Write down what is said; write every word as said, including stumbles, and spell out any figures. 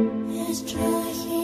Let's try here.